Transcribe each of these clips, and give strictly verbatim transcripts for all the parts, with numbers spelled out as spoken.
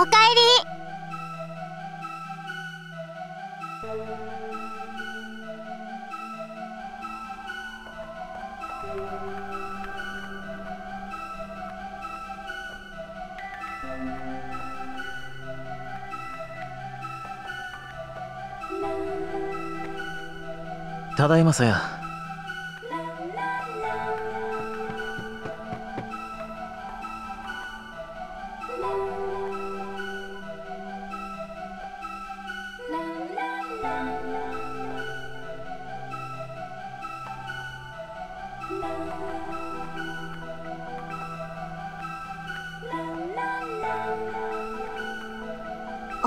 おかえり。ただいまさや。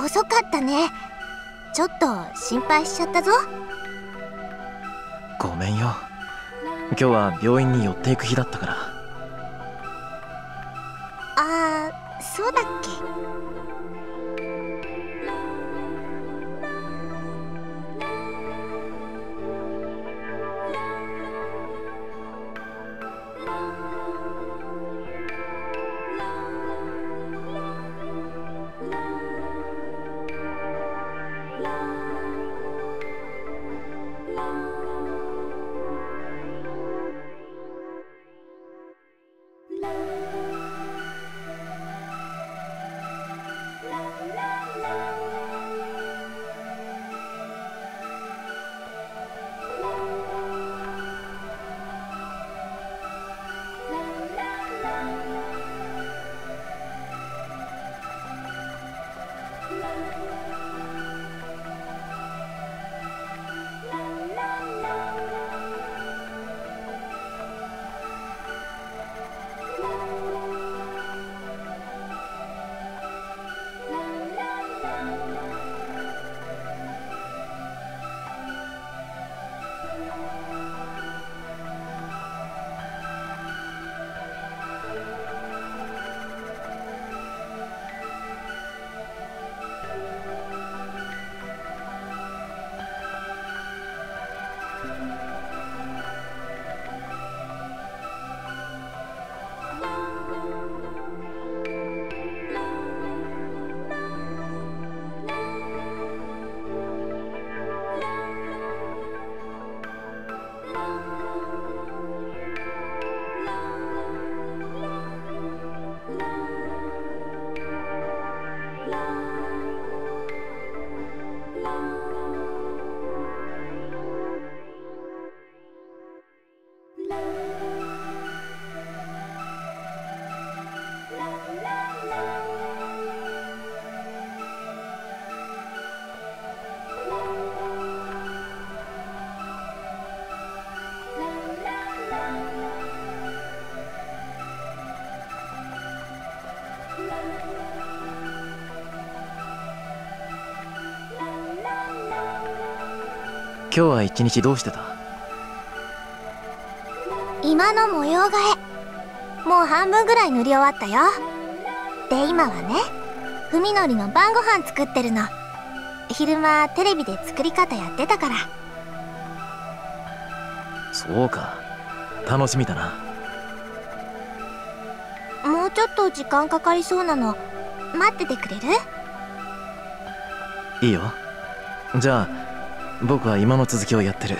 遅かったね。ちょっと心配しちゃったぞ。ごめんよ。今日は病院に寄っていく日だったから。ああ、そうだっけ。今日は一日どうしてた？今の模様替え、もう半分ぐらい塗り終わったよ。で、今はね、ふみのりの晩ご飯作ってるの。昼間テレビで作り方やってたから。そうか、楽しみだな。もうちょっと時間かかりそうなの。待っててくれる？いいよ。じゃあ僕は今の続きをやってる。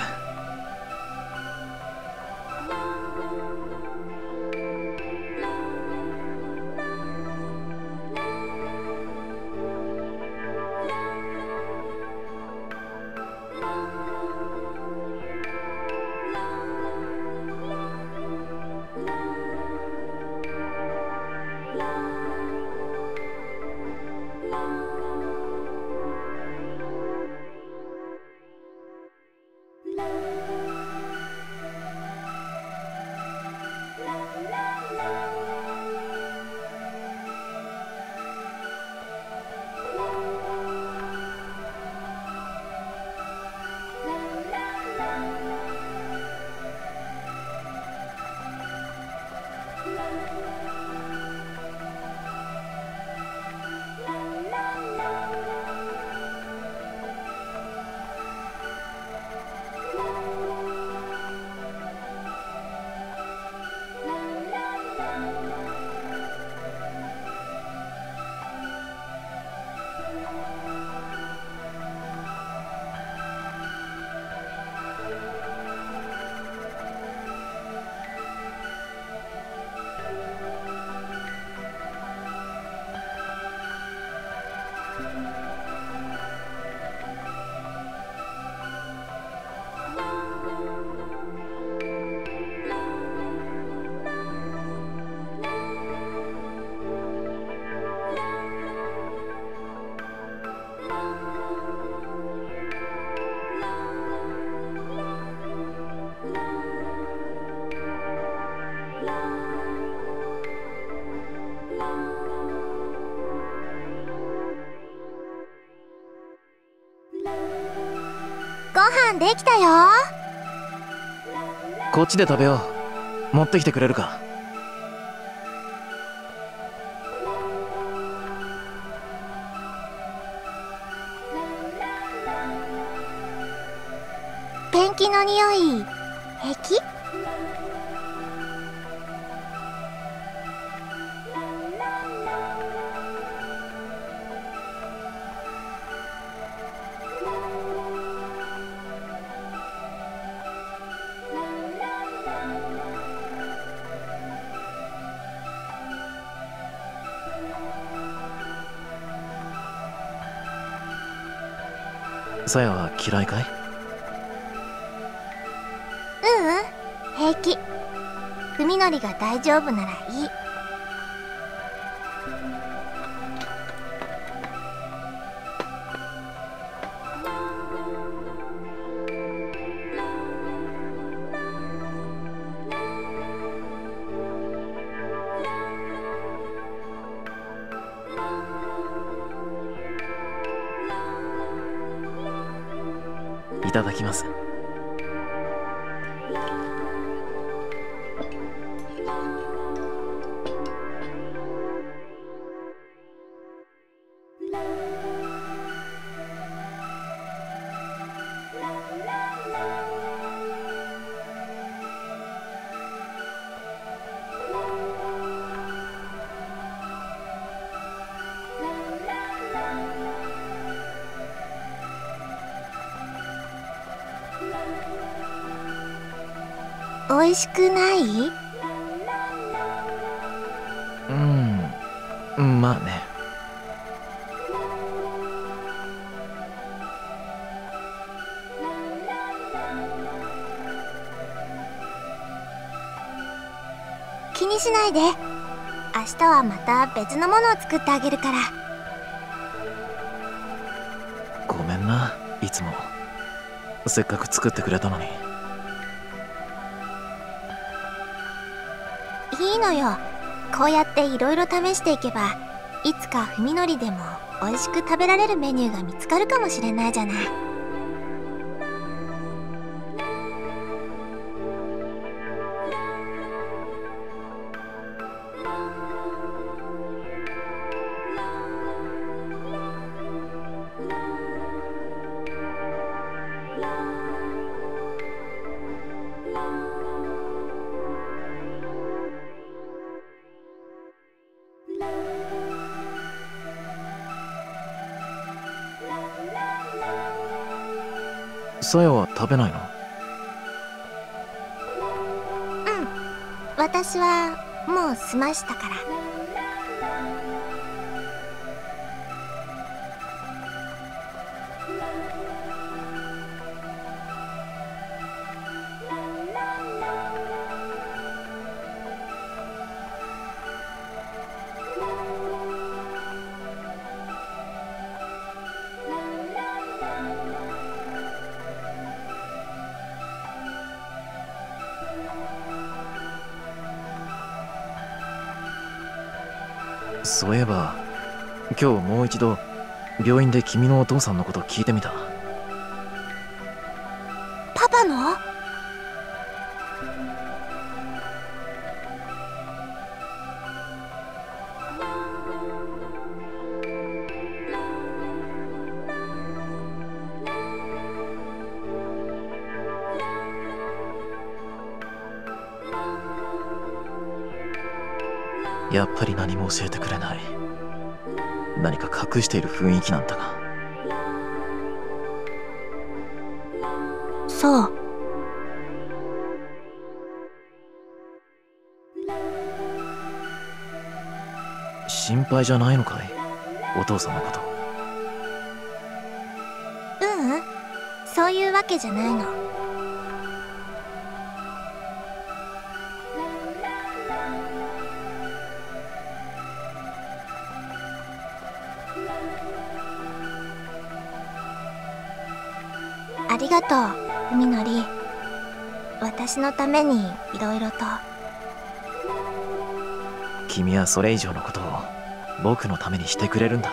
No. ご飯できたよ。こっちで食べよう。持ってきてくれるか。ペンキの匂い平気？さやは嫌いかい？ううん、平気。文則が大丈夫ならいい。いただきます。美味しくない？うん、まあね。気にしないで。明日はまた別のものを作ってあげるから。ごめんな、いつも。せっかく作ってくれたのに。いいのよ。こうやっていろいろ試していけば、いつか文則でも美味しく食べられるメニューが見つかるかもしれないじゃない。さやは食べないの？うん、私はもう済ましたから。そういえば今日もう一度病院で君のお父さんのこと聞いてみた。パパの？やっぱり何も教えてくれない。何か隠している雰囲気なんだが。そう。心配じゃないのかい？お父さんのこと。そういうわけじゃないの。ありがとう、みのり。私のためにいろいろと。君はそれ以上のことを僕のためにしてくれるんだ。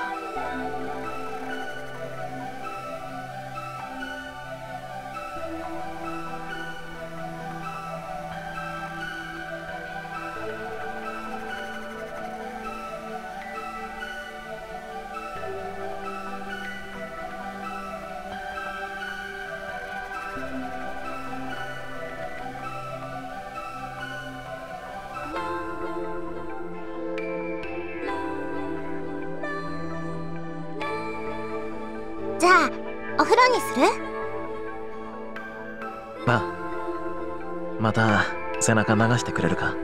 じゃあお風呂にする？まあ、また背中流してくれるか？